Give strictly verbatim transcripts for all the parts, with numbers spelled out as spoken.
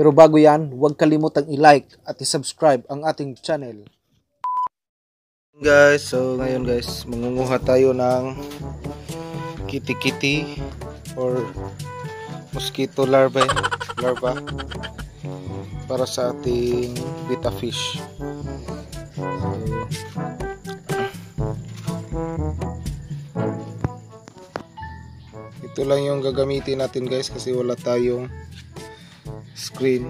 Pero bago yan, huwag kalimutang i-like at i-subscribe ang ating channel. Guys, so ngayon guys, mangunguha tayo ng kitty-kitty or mosquito larva, larva para sa ating betta fish. Ito lang yung gagamitin natin guys kasi wala tayong screen.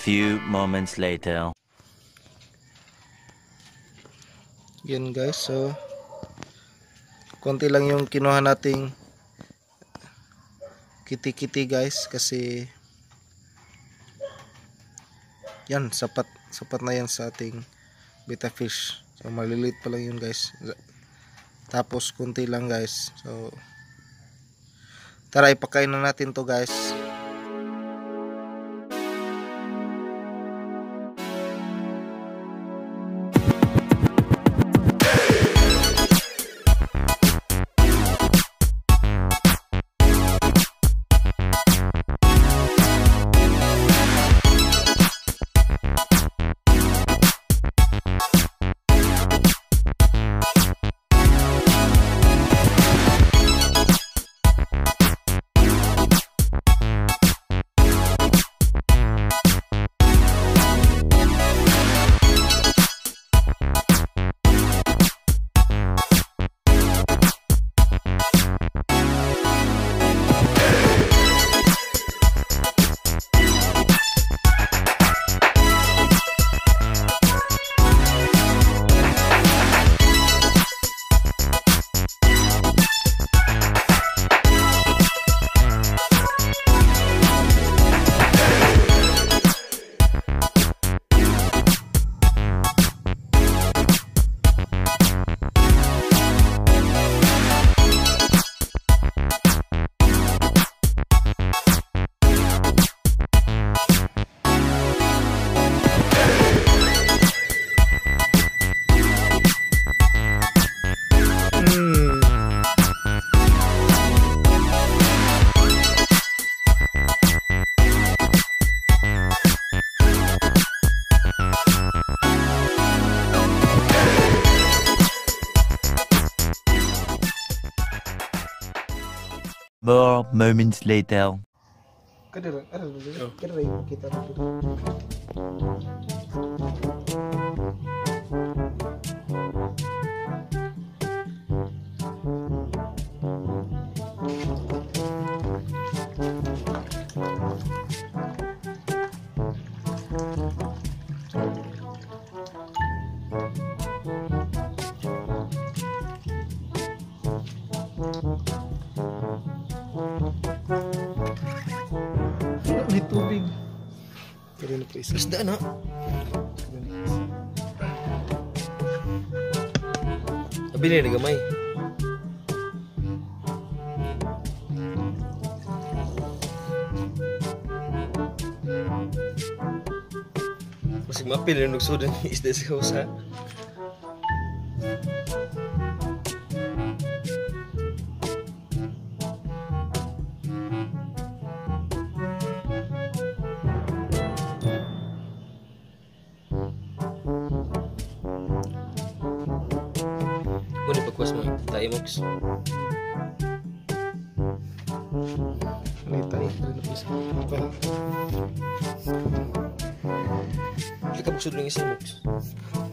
A few moments later. Yan guys, so konti lang yung kinuha nating kitty-kitty guys kasi yan, sapat sapat na yan sa ating betta fish. So malilit pa lang yun guys, tapos konti lang guys, so tara ipakain na natin to guys. More moments later. Kadang kadang kadang kita tubig. Isda na. Abili na gamay. Masig mapil yung nagsod ang isda sa kausa. Tapos mo tayo mo gusto. May tayo. Ika magsud lang isa mo.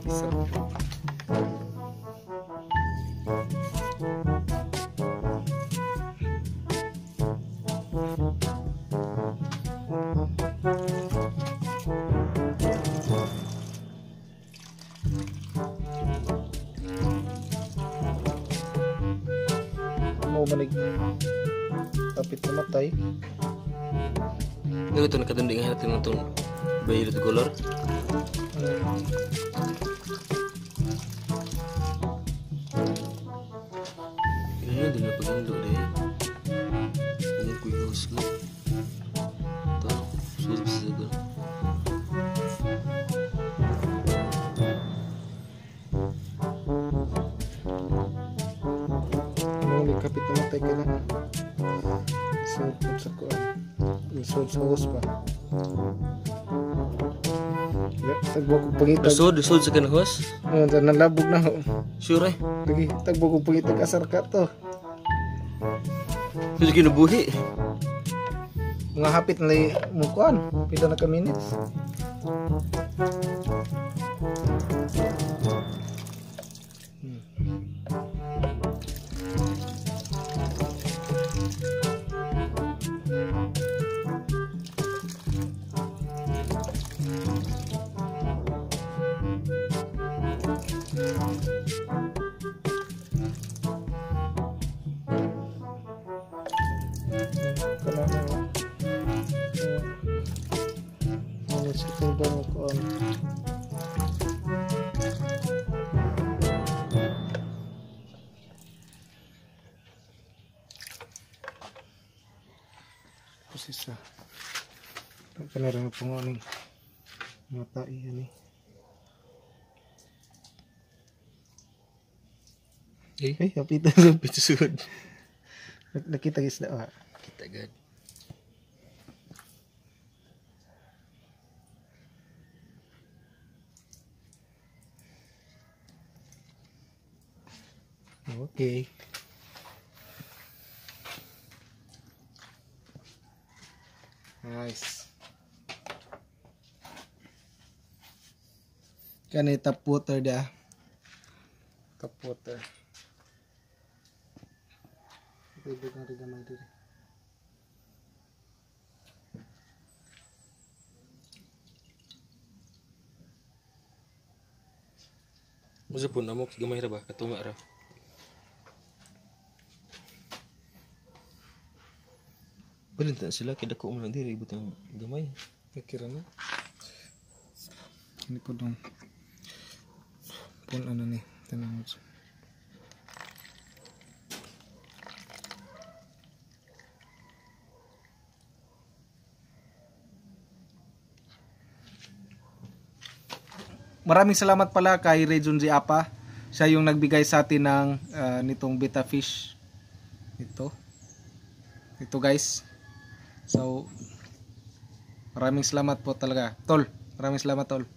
Isa. Manig tapit na matay. Dito nakadundingan natin itong Beyrit golar. Ini ada berapa gendok deh? Ini kui bos kan? Tahu sudah bisa gol. Mau lihat kita tekan lah. Sudah sekolah. Sudah sekolah. Tak buku pergi tak. So, so sekian host. Oh, jangan labuk nah. Sure. Lagi tak buku pergi tak kasar kat tu. Sudah kena buhi. Ngahapit nilai mukuan. Pita nak minit. Sisa kena dengan pengoning mata ini eh eh tapi itu itu sudah kita guys dah kita kan okey. Nice. Kan ini tap water dah. Tap water. Itu bukan Riga Mandiri. Masa pun namuk gemah dah bah ketumak dah. Boleh tak sila kita kau mula diri buat yang gemai? Pikiran. Ini kau dong. Pun ada ni tenang. Maraming salamat pala kay Rejunji Apa. Siya yung nagbigay sa atin ng uh, nitong betta fish. Ito. Ito guys. So, maraming salamat po talaga. Tol, maraming salamat tol.